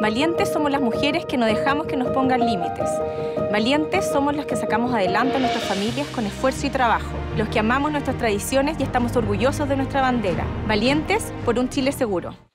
Valientes somos las mujeres que no dejamos que nos pongan límites. Valientes somos las que sacamos adelante a nuestras familias con esfuerzo y trabajo. Los que amamos nuestras tradiciones y estamos orgullosos de nuestra bandera. Valientes por un Chile seguro.